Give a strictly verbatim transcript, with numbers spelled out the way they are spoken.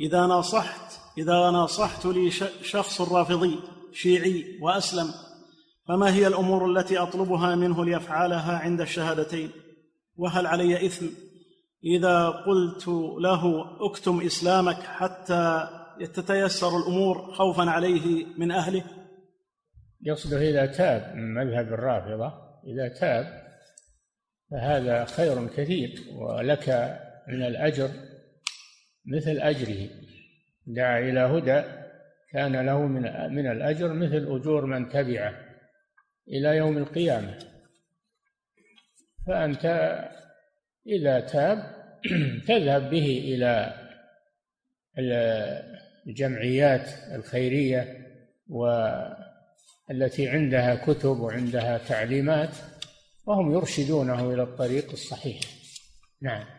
إذا ناصحت إذا ناصحت لي شخص رافضي شيعي وأسلم، فما هي الأمور التي أطلبها منه ليفعلها عند الشهادتين؟ وهل علي إثم إذا قلت له أكتم إسلامك حتى يتتيسر الأمور خوفا عليه من أهله؟ يقصده إذا تاب من مذهب الرافضة، إذا تاب فهذا خير كثير، ولك من الأجر مثل أجره، دعا إلى هدى كان له من من الأجر مثل أجور من تبعه إلى يوم القيامة. فأنت إذا تاب تذهب به إلى الجمعيات الخيرية والتي عندها كتب وعندها تعليمات، وهم يرشدونه إلى الطريق الصحيح. نعم.